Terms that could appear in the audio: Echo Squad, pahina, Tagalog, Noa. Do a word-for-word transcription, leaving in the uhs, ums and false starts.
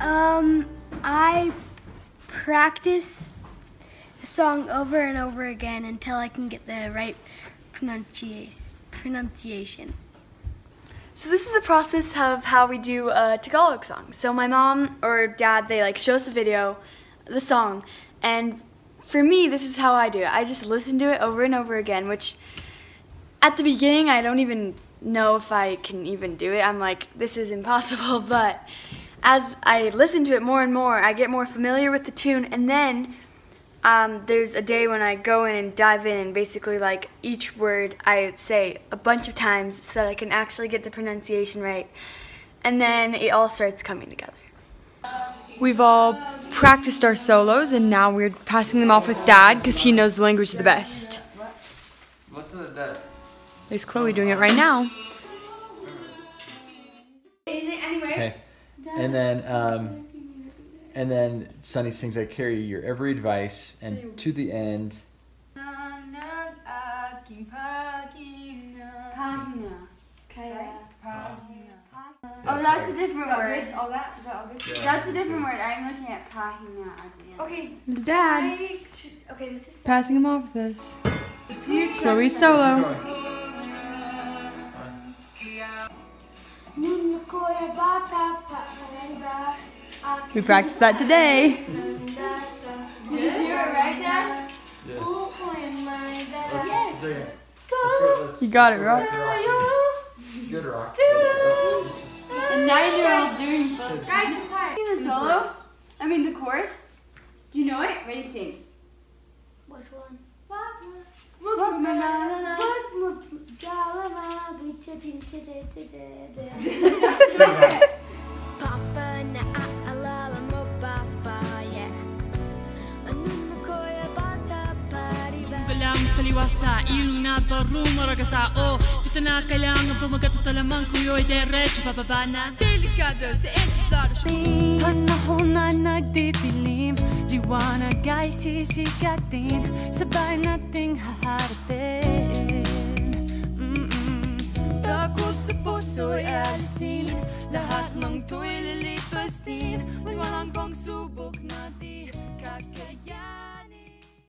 Um, I practice the song over and over again until I can get the right pronunciation. So this is the process of how we do a Tagalog song. So my mom or dad, they like show us the video, the song, and for me, this is how I do it. I just listen to it over and over again, which at the beginning, I don't even know if I can even do it. I'm like, this is impossible, but as I listen to it more and more, I get more familiar with the tune, and then um, there's a day when I go in and dive in, and basically like each word I say a bunch of times so that I can actually get the pronunciation right, and then it all starts coming together. We've all practiced our solos, and now we're passing them off with Dad because he knows the language the best. There's Chloe doing it right now. Hey. And then, um, and then Sunny sings, "I carry your every advice," and to the end. Oh, that's a different that word. Good? Oh, that, that good? Yeah. That's a different word. I'm looking at pahina. Okay. It's Dad. I, should, okay, this is passing him off this. Chloe's solo. We practiced that today. Did you do it right, Dad? Yeah. You got it, right? Good rock. And now you're all doing both. Guys, I'm tired. The solo, I mean the chorus. Do you know it? Ready, sing. Which one? Papa na alala mo papa, yeah. Anong nakoya bata pariba. Balam sa liwasa, iluna pa rumaraga sa o. Na kailangan bumagat na talaman kuyo'y derecho bababa na delikado sa entarasyon panahon na nagdidilim liwanag ay sisikatin sabay nating haharapin mm-mm. Takot sa puso'y alisin lahat mang tuwililipas din walang pangsubok natin.